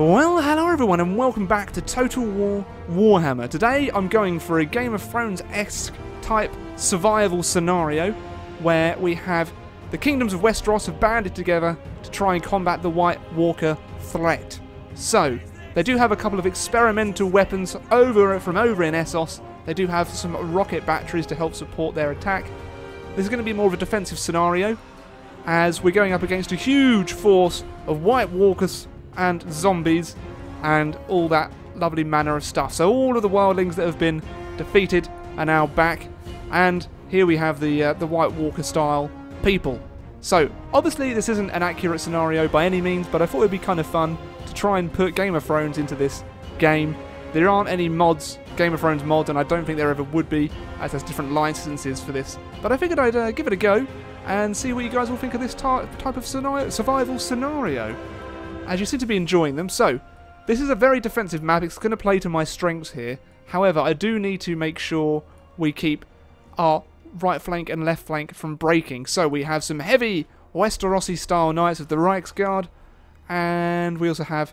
Well, hello everyone and welcome back to Total War Warhammer. Today I'm going for a Game of Thrones-esque type survival scenario where we have the kingdoms of Westeros have banded together to try and combat the White Walker threat. So, they do have a couple of experimental weapons from over in Essos. They do have some rocket batteries to help support their attack. This is going to be more of a defensive scenario as we're going up against a huge force of White Walkers and zombies and all that lovely manner of stuff. So all of the wildlings that have been defeated are now back, and here we have the White Walker style people. So obviously this isn't an accurate scenario by any means, but I thought it'd be kind of fun to try and put Game of Thrones into this game. There aren't any mods, Game of Thrones mods, and I don't think there ever would be, as there's different licenses for this. But I figured I'd give it a go and see what you guys will think of this type of scenario, survival scenario, as you seem to be enjoying them. So, this is a very defensive map. It's going to play to my strengths here. However, I do need to make sure we keep our right flank and left flank from breaking. So, we have some heavy Westerosi-style knights of the Reiksguard, and we also have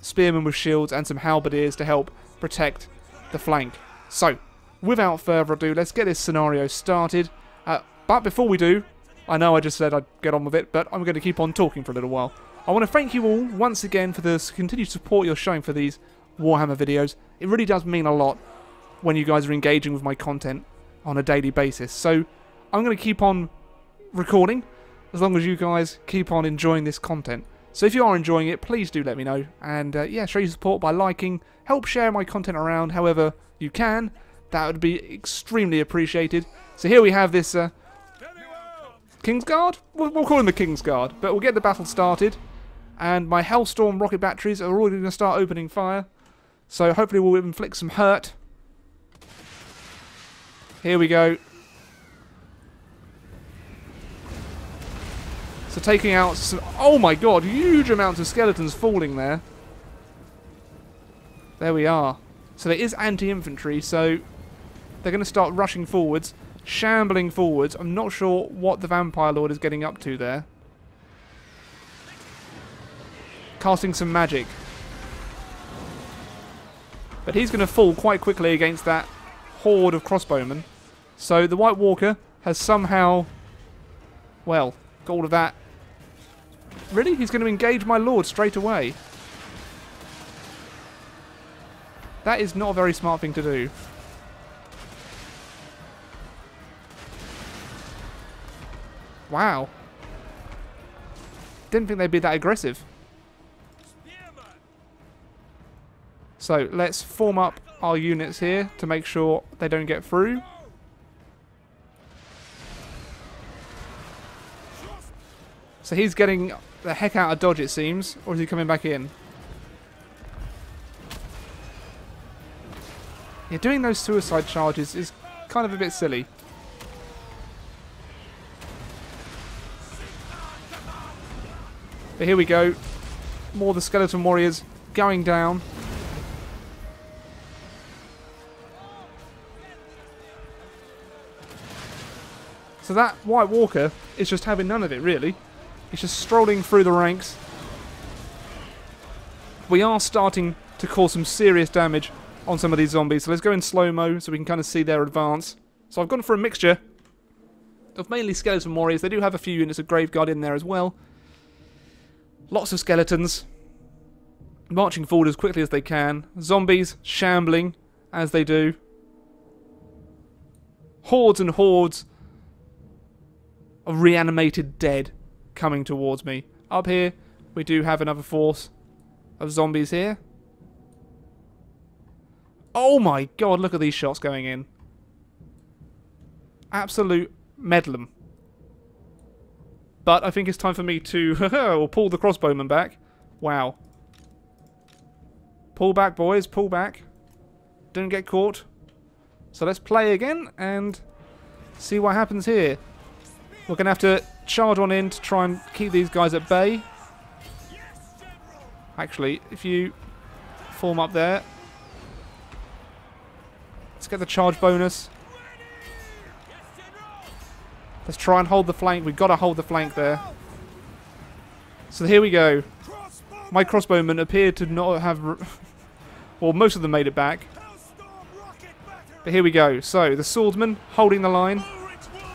spearmen with shields and some halberdiers to help protect the flank. So, without further ado, let's get this scenario started. But before we do, I know I just said I'd get on with it, but I'm going to keep on talking for a little while. I want to thank you all once again for the continued support you're showing for these Warhammer videos. It really does mean a lot when you guys are engaging with my content on a daily basis. So I'm going to keep on recording as long as you guys keep on enjoying this content. So if you are enjoying it, please do let me know. And yeah, show your support by liking, help share my content around however you can. That would be extremely appreciated. So here we have this Kingsguard? We'll call him the Kingsguard, but we'll get the battle started. And my Hellstorm rocket batteries are already going to start opening fire. So hopefully we'll inflict some hurt. Here we go. So taking out some... Oh my god, huge amounts of skeletons falling there. There we are. So there is anti-infantry, so they're going to start rushing forwards, shambling forwards. I'm not sure what the Vampire Lord is getting up to there. Casting some magic. But he's going to fall quite quickly against that horde of crossbowmen. So the White Walker has somehow, well, got all of that. Really? He's going to engage my lord straight away. That is not a very smart thing to do. Wow. Didn't think they'd be that aggressive. So let's form up our units here to make sure they don't get through. So he's getting the heck out of dodge, it seems. Or is he coming back in? Yeah, doing those suicide charges is kind of a bit silly. But here we go. More the Skeleton Warriors going down. So that White Walker is just having none of it, really. He's just strolling through the ranks. We are starting to cause some serious damage on some of these zombies. So let's go in slow-mo so we can kind of see their advance. So I've gone for a mixture of mainly Skeleton Warriors. They do have a few units of Graveguard in there as well. Lots of skeletons. Marching forward as quickly as they can. Zombies shambling as they do. Hordes and hordes of reanimated dead coming towards me. Up here, we do have another force of zombies here. Oh my god, look at these shots going in. Absolute meddlum. But I think it's time for me to pull the crossbowman back. Wow. Pull back, boys, pull back. Don't get caught. So let's play again and see what happens here. We're going to have to charge on in to try and keep these guys at bay. Actually, if you form up there. Let's get the charge bonus. Let's try and hold the flank. We've got to hold the flank there. So here we go. My crossbowmen appear to not have... well, most of them made it back. But here we go. So, the swordsman holding the line.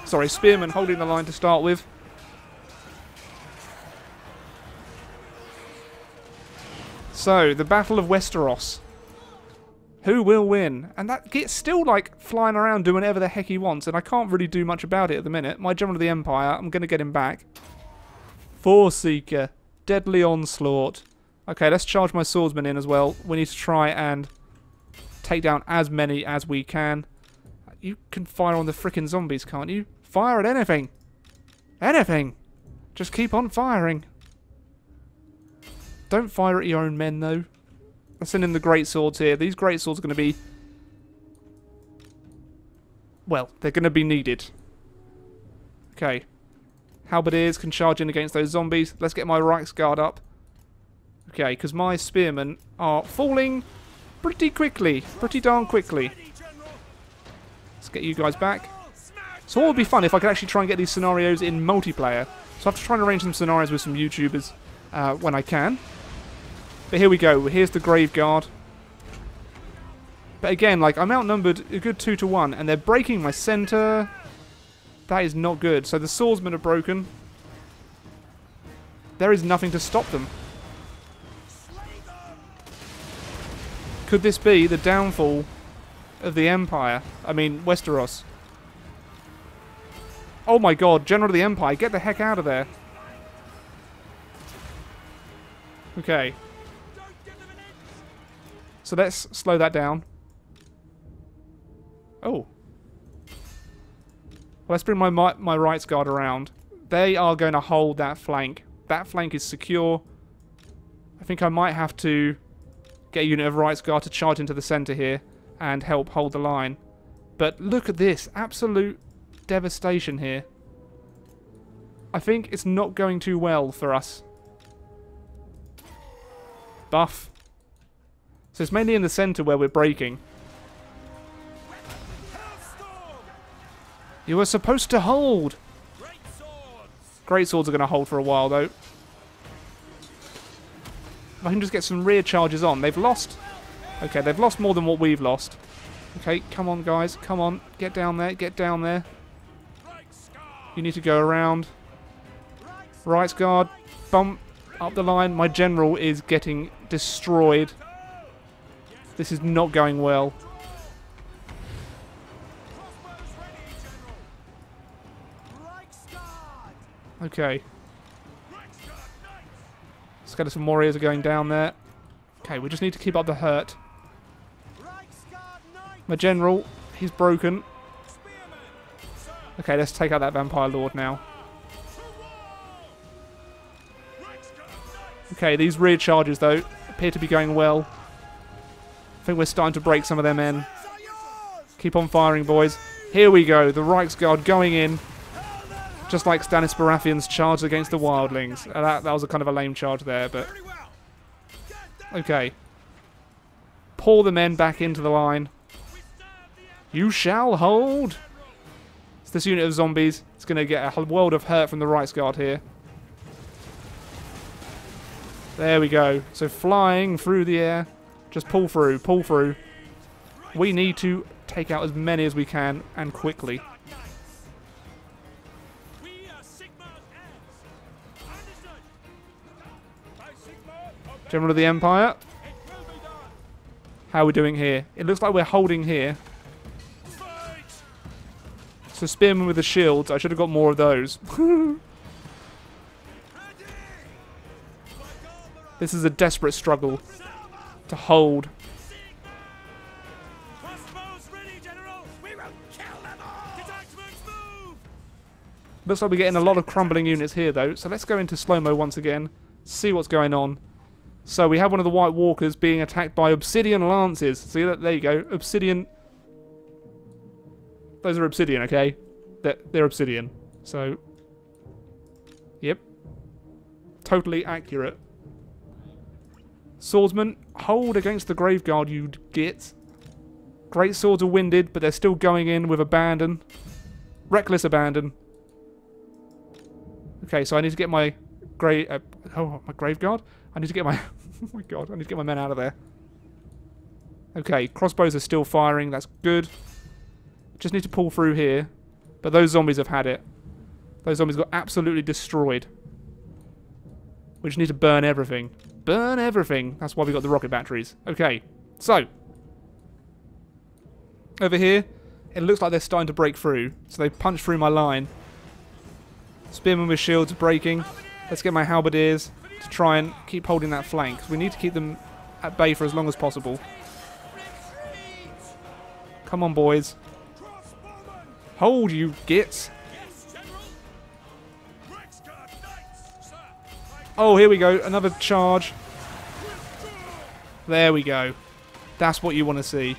Sorry, spearman holding the line to start with. So, the Battle of Westeros. Who will win? And that gets still, like, flying around doing whatever the heck he wants, and I can't really do much about it at the minute. My General of the Empire, I'm going to get him back. Forseeker. Deadly Onslaught. Okay, let's charge my swordsman in as well. We need to try and take down as many as we can. You can fire on the frickin' zombies, can't you? Fire at anything! Anything! Just keep on firing. Don't fire at your own men, though. I'm sending the greatswords here. These greatswords are going to be... well, they're going to be needed. Okay. Halberdiers can charge in against those zombies. Let's get my Reiksguard up. Okay, because my spearmen are falling pretty quickly. Pretty darn quickly. Let's get you guys back. So what would be fun if I could actually try and get these scenarios in multiplayer. So I have to try and arrange some scenarios with some YouTubers when I can. But here we go. Here's the Graveguard. But again, like, I'm outnumbered a good 2 to 1, and they're breaking my centre. That is not good. So the swordsmen are broken. There is nothing to stop them. Could this be the downfall of the Empire? I mean, Westeros. Oh my god, General of the Empire, get the heck out of there. Okay. So let's slow that down. Oh. Let's bring my Reiksguard around. They are going to hold that flank. That flank is secure. I think I might have to get a unit of Reiksguard to charge into the centre here and help hold the line. But look at this. Absolute devastation here. I think it's not going too well for us. Buff. So it's mainly in the centre where we're breaking. You were supposed to hold! Greatswords are going to hold for a while, though. I can just get some rear charges on. They've lost... okay, they've lost more than what we've lost. Okay, come on, guys. Come on. Get down there. Get down there. You need to go around. Reiksguard. Bump up the line. My general is getting destroyed. This is not going well. Okay. Skeleton Warriors are going down there. Okay, we just need to keep up the hurt. My general, he's broken. Okay, let's take out that Vampire Lord now. Okay, these rear charges, though, appear to be going well. I think we're starting to break some of their men. Keep on firing, boys. Here we go. The Reichsguard going in. Just like Stannis Baratheon's charge against the Wildlings. That was a kind of a lame charge there, but... okay. Pour the men back into the line. You shall hold! It's this unit of zombies. It's going to get a world of hurt from the Reichsguard here. There we go. So flying through the air. Just pull through, pull through. We need to take out as many as we can, and quickly. General of the Empire. How are we doing here? It looks like we're holding here. So spearmen with the shields. I should have got more of those. This is a desperate struggle to hold. Looks like we're getting a lot of crumbling units here, though. So let's go into slow-mo once again. See what's going on. So we have one of the White Walkers being attacked by Obsidian lances. See that? There you go. Obsidian. Those are Obsidian, okay? They're Obsidian. So. Yep. Totally accurate. Swordsman, hold against the Graveguard, you git. Great swords are winded, but they're still going in with abandon. Reckless abandon. Okay, so I need to get my Graveguard. I need to get my... oh my god, I need to get my men out of there. Okay, crossbows are still firing. That's good. Just need to pull through here. But those zombies have had it. Those zombies got absolutely destroyed. We just need to burn everything. Burn everything. That's why we got the rocket batteries. Okay, so. Over here, it looks like they're starting to break through. So they punched through my line. Spearmen with shields breaking. Let's get my halberdiers to try and keep holding that flank. We need to keep them at bay for as long as possible. Come on, boys. Hold, you gits. Oh, here we go. Another charge. There we go. That's what you want to see.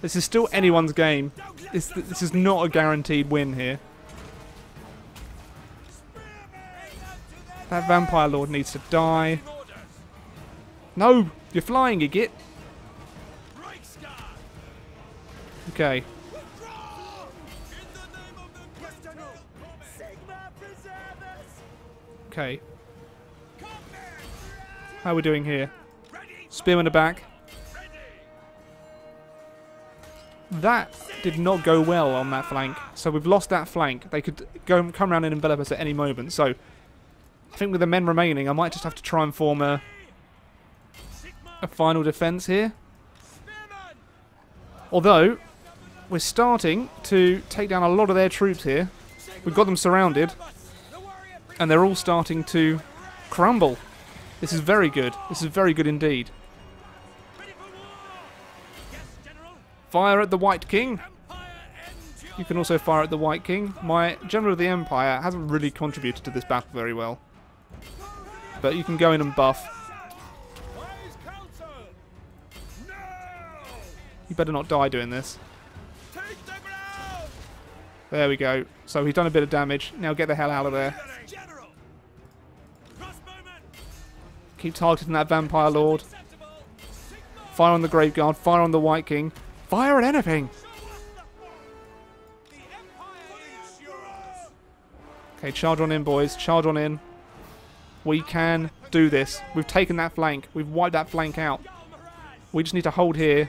This is still anyone's game. This is not a guaranteed win here. That Vampire Lord needs to die. No! You're flying, you git. Okay. Okay. How are we doing here? Spearman are back. That did not go well on that flank. So we've lost that flank. They could go come around and envelop us at any moment. So I think with the men remaining, I might just have to try and form a final defense here. Although, we're starting to take down a lot of their troops here. We've got them surrounded. And they're all starting to crumble. This is very good. This is very good indeed. Fire at the White King. You can also fire at the White King. My General of the Empire hasn't really contributed to this battle very well. But you can go in and buff. You better not die doing this. There we go. So he's done a bit of damage. Now get the hell out of there. Keep targeting that Vampire Lord. Fire on the Graveguard. Fire on the White King. Fire at anything! Okay, charge on in, boys. Charge on in. We can do this. We've taken that flank. We've wiped that flank out. We just need to hold here.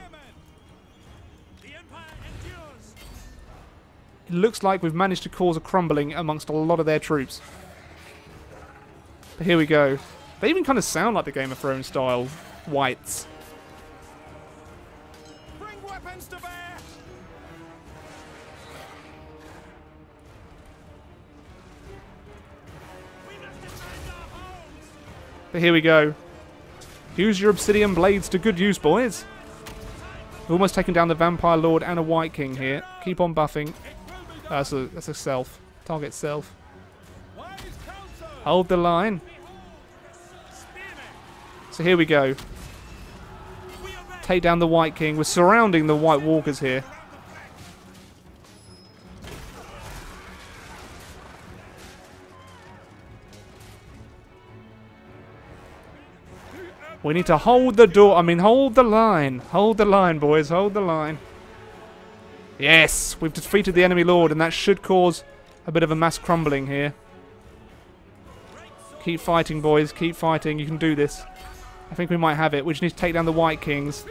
Looks like we've managed to cause a crumbling amongst a lot of their troops. But here we go. They even kind of sound like the Game of Thrones style whites. Bring weapons to bear. We must defend our homes. But here we go. Use your obsidian blades to good use, boys. We've almost taken down the Vampire Lord and a White King here. Keep on buffing. That's a self. Target self. Hold the line. So here we go. Take down the White King. We're surrounding the White Walkers here. We need to hold the door. I mean, hold the line. Hold the line, boys. Hold the line. Yes, we've defeated the enemy lord, and that should cause a bit of a mass crumbling here. Keep fighting, boys. Keep fighting. You can do this. I think we might have it. We just need to take down the White Kings.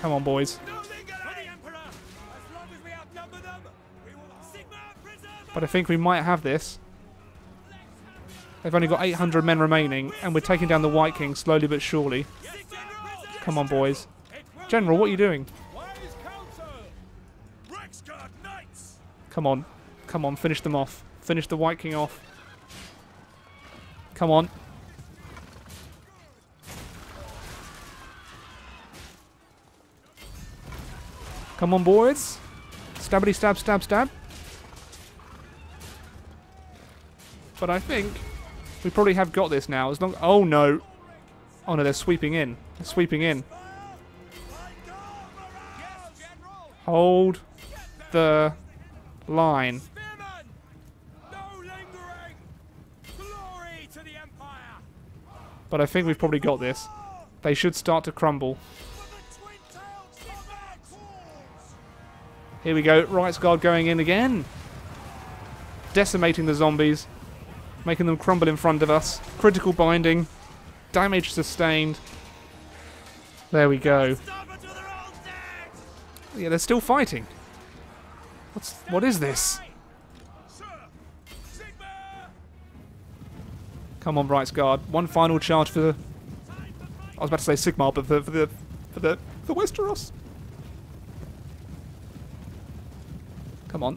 Come on, boys. But I think we might have this. They've only got 800 men remaining, and we're taking down the White King slowly but surely. Come on, boys. General, what are you doing? Come on. Come on, finish them off. Finish the White King off. Come on. Come on, boys. Stabbity stab, stab, stab. But I think we probably have got this now. As long... Oh, no. Oh, no, they're sweeping in. They're sweeping in. Hold the line. But I think we've probably got this. They should start to crumble. Here we go. Reiksguard going in again. Decimating the zombies. Making them crumble in front of us. Critical binding. Damage sustained. There we go. Yeah, they're still fighting. What is this? Come on, Reiksguard. One final charge for the... I was about to say Sigmar, but for Westeros. Come on.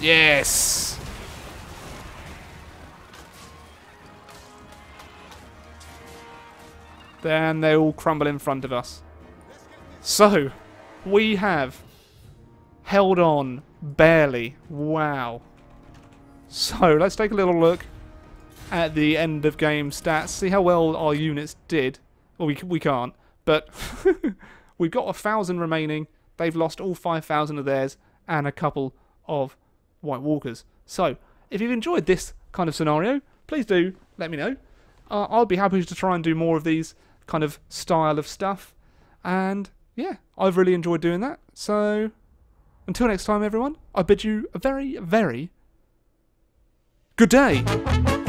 Yes! Then they all crumble in front of us. So, we have held on barely. Wow. So, let's take a little look at the end of game stats. See how well our units did. Well, we can't, but we've got 1,000 remaining. They've lost all 5,000 of theirs and a couple of White Walkers. So, if you've enjoyed this kind of scenario, please do let me know. I'll be happy to try and do more of these kind of style of stuff. And, yeah, I've really enjoyed doing that. So, until next time, everyone, I bid you a very, very good day.